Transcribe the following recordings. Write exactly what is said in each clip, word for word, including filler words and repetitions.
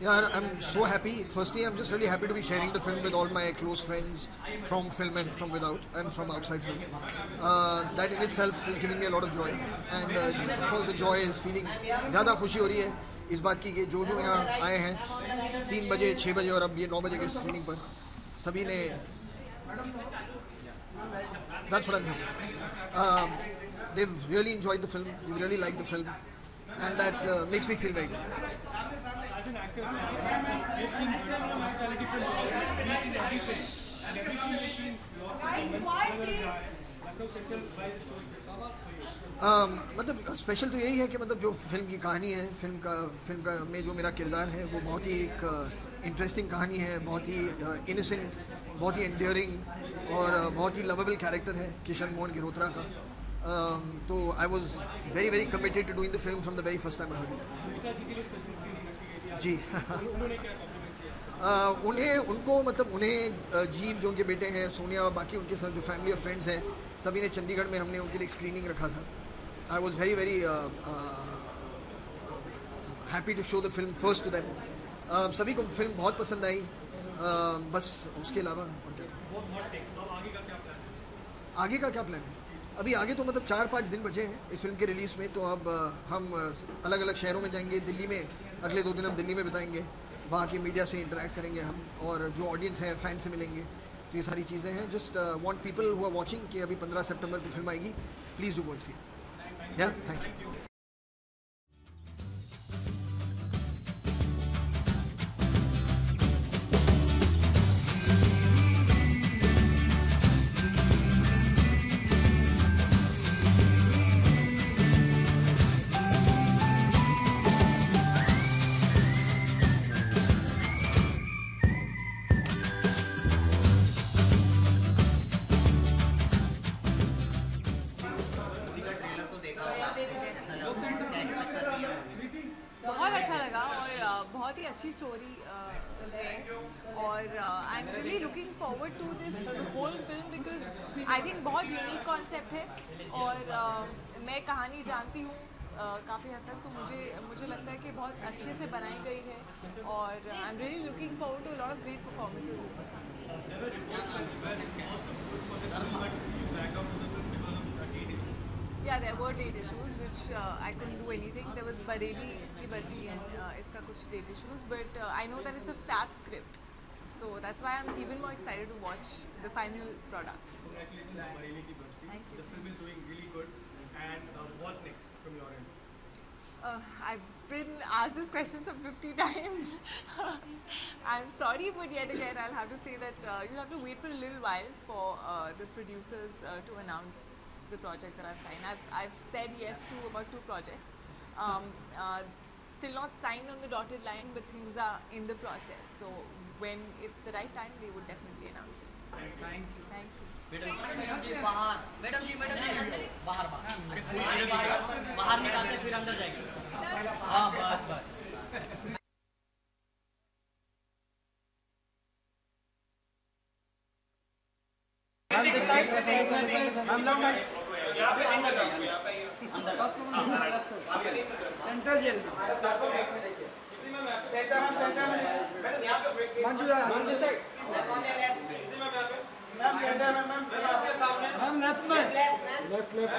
Yeah, I'm so happy. Firstly, I'm just really happy to be sharing the film with all my close friends from film and from without and from outside film. Uh, that in itself is giving me a lot of joy. And uh, of course, the joy is feeling ज़्यादा खुशी हो रही है इस बात की कि जो जो यहाँ आए हैं तीन बजे, छः बजे और अब ये नौ बजे के स्क्रीनिंग पर सभी ने that's what I'm here for. Um, they've really enjoyed the film. They really liked the film, and that uh, makes me feel very good. Um, मतलब स्पेशल तो यही है कि मतलब जो फिल्म की कहानी है, फिल्म का फिल्म का में जो मेरा किरदार है वो बहुत ही एक इंटरेस्टिंग कहानी है, बहुत ही इनोसेंट, बहुत ही एंडियरिंग और बहुत ही लवेबल कैरेक्टर है किशन मोहन गिरोत्रा का. तो I was very very committed to doing the film from the very first time I heard it. जी उन्हें उनको मतलब उन्हें जीव जो उनके बेटे हैं, सोनिया और बाकी उनके साथ जो फैमिली और फ्रेंड्स हैं, सभी ने चंडीगढ़ में हमने उनके लिए स्क्रीनिंग रखा था. I was very very happy to show the film first to them. सभी को फिल्म बहुत पसंद आई. Uh, बस उसके अलावा आगे का क्या प्लान है? अभी आगे तो मतलब चार पाँच दिन बचे हैं इस फिल्म के रिलीज़ में. तो अब हम अलग अलग शहरों में जाएंगे. दिल्ली में अगले दो दिन हम दिल्ली में बिताएंगे. वहाँ की मीडिया से इंटरेक्ट करेंगे हम और जो ऑडियंस है फैन से मिलेंगे. तो ये सारी चीज़ें हैं. Just want people who are watching कि अभी पंद्रह सितंबर की फिल्म आएगी. Please do go and see it. या थैंक यू. बहुत अच्छा लगा और बहुत ही अच्छी स्टोरी है और I am really looking forward to this whole film because I think बहुत यूनिक कॉन्सेप्ट है और मैं कहानी जानती हूँ काफ़ी हद तक. तो मुझे मुझे लगता है कि बहुत अच्छे से बनाई गई है और I am really looking forward to lot of great performances. Yeah, there were date issues which uh, I couldn't do anything. There was Bareilly Ki Barfi and uh, iska kuch date issues, but uh, I know that it's a fab script, so that's why I'm even more excited to watch the final product. Congratulations on Bareilly Ki Barfi. Thank you. The film is doing really good. And uh, what next from your end? Uh, I've been asked this question some fifty times. I'm sorry, but yet again I'll have to say that uh, you'll have to wait for a little while for uh, the producers uh, to announce the project that I've signed. I've, I've said yes to about two projects. Um, uh, still not signed on the dotted line, but things are in the process. So when it's the right time, they would definitely announce it. Thank you. Thank you. Madam ji, bahar. Madam ji, madam ji, bahar, bahar. Bahar nikalte fir andar jayenge. हाँ, बात बात. हम लोग यहाँ पे अंदर अंदर centre jail हम लेफ्ट में लेफ्ट लेफ्ट.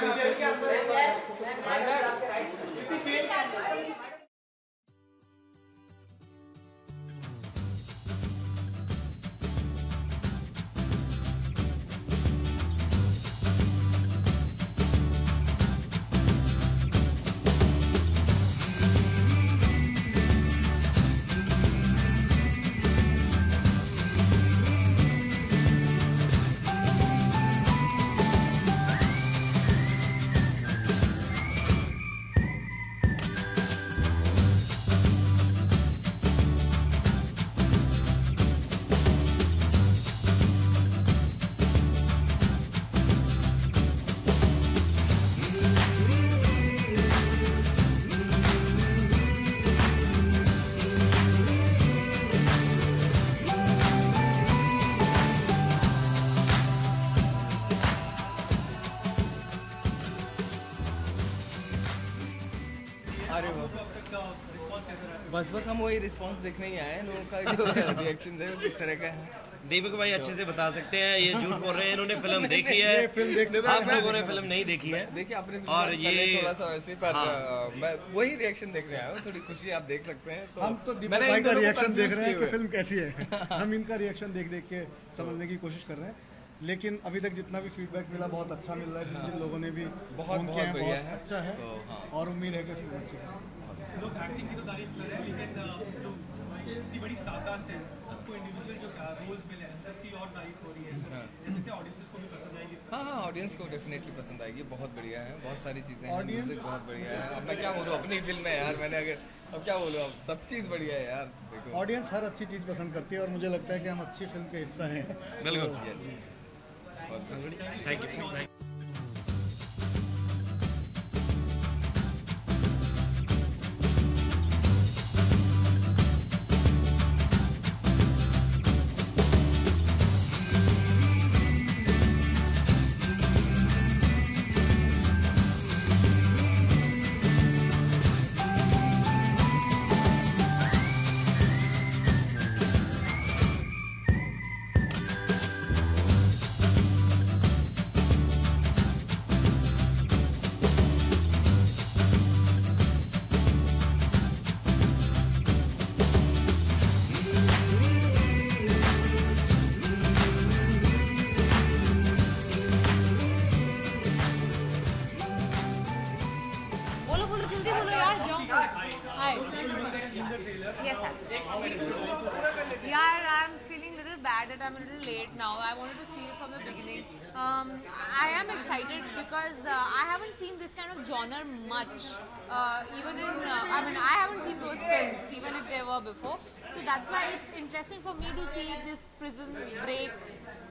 बस बस हम वही रिस्पांस देखने ही आए हैं, लोगों का जो रिएक्शन है वो किस तरह का है। दीपक भाई अच्छे से बता सकते हैं, ये झूठ बोल रहे हैं, इन्होंने फिल्म देखी है, आप लोगों ने फिल्म नहीं देखी है। देखिए आपने और ये थोड़ा सा वैसे पर मैं वही रिएक्शन देखने आया हूँ, थोड़ी खुशी आप देख सकते हैं। तो हम तो दीपक भाई का रिएक्शन देख रहे हैं कि फिल्म कैसी है, हम इनका रिएक्शन देख देख के समझने की कोशिश कर रहे हैं। लेकिन अभी तक जितना भी फीडबैक मिला बहुत अच्छा मिल रहा है, जिन लोगों ने भी बहुत बहुत अच्छा है और उम्मीद है कि फिल्म अच्छी है। लोग एक्टिंग की तो तारीफ कर रहे हैं, लेकिन जो इतनी बड़ी स्टार कास्ट है सबको इंडिविजुअल जो रोल्स मिले हैं सबकी और तारीफ हो रही है, जैसे कि ऑडियंस को भी पसंद आएगी। हाँ हाँ ऑडियंस को डेफिनेटली पसंद आएगी, बहुत बढ़िया है, बहुत सारी चीज़ें हैं, म्यूजिक बहुत बढ़िया है। अब मैं क्या बोलूँ अपनी फिल्म है यार, मैंने अगर अब क्या बोलूँ, अब सब चीज़ बढ़िया है यार। देखो ऑडियंस हर अच्छी चीज़ पसंद करती है और मुझे लगता है कि हम अच्छी फिल्म के हिस्सा हैं। बिल्कुल, thank you, thank you. Yes, sir. Yeah, I'm feeling a little bad that I'm a little late now. I wanted to see it from the beginning. Um, I am excited because uh, I haven't seen this kind of genre much. Uh, even in, uh, I mean, I haven't seen those films, even if they were before. So that's why it's interesting for me to see this prison break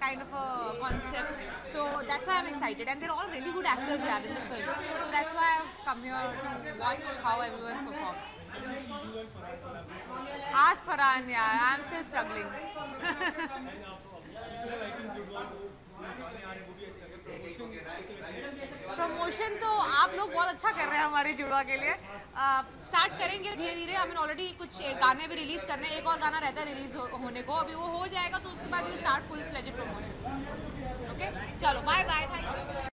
kind of a concept. So that's why I'm excited. And they're all really good actors there in the film. So that's why I've come here to watch how everyone's performed. Ask Farhan, yeah. I'm still struggling. Promotion तो आप लोग बहुत अच्छा कर रहे हैं हमारे जुड़वा के लिए। स्टार्ट करेंगे धीरे धीरे, हमें ऑलरेडी कुछ गाने भी रिलीज करने, एक और गाना रहता है रिलीज हो, होने को, अभी वो हो जाएगा तो उसके बाद start full fledged promotion. Okay चलो bye bye, thank you.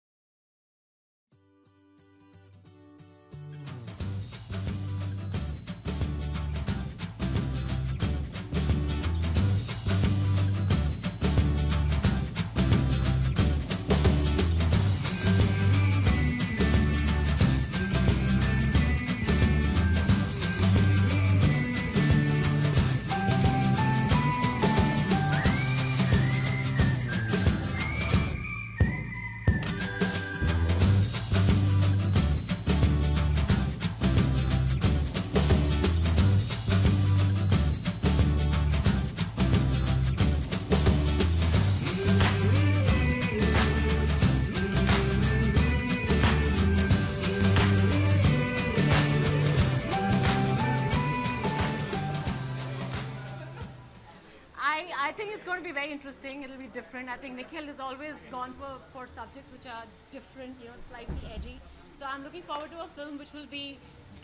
I think it's going to be very interesting. It'll be different. I think Nikhil has always gone for, for subjects which are different, you know, slightly edgy. So I'm looking forward to a film which will be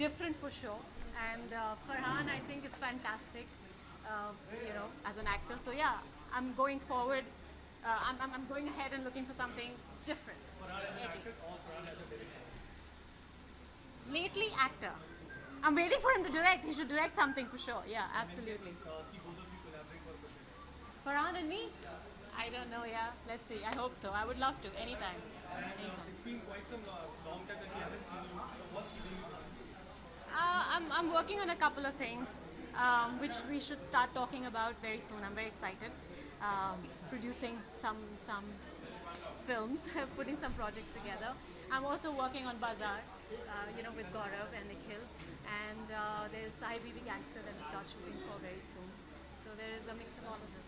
different for sure. And uh, Farhan, I think, is fantastic, uh, you know, as an actor. So yeah, I'm going forward. Uh, I'm, I'm, I'm going ahead and looking for something different, edgy. Lately, actor. I'm waiting for him to direct. He should direct something for sure. Yeah, absolutely. Farhan and me? I don't know, yeah. Let's see. I hope so. I would love to. Anytime. Anytime. It's been quite some long time that we haven't seen you. What's keeping you busy? I'm I'm working on a couple of things, um, which we should start talking about very soon. I'm very excited. Um, producing some some films, putting some projects together. I'm also working on Bazaar, uh, you know, with Gaurav and Nikhil. And uh, there's Sahih Bibi Gangster that we start shooting for very soon. So there is a mix of all of this.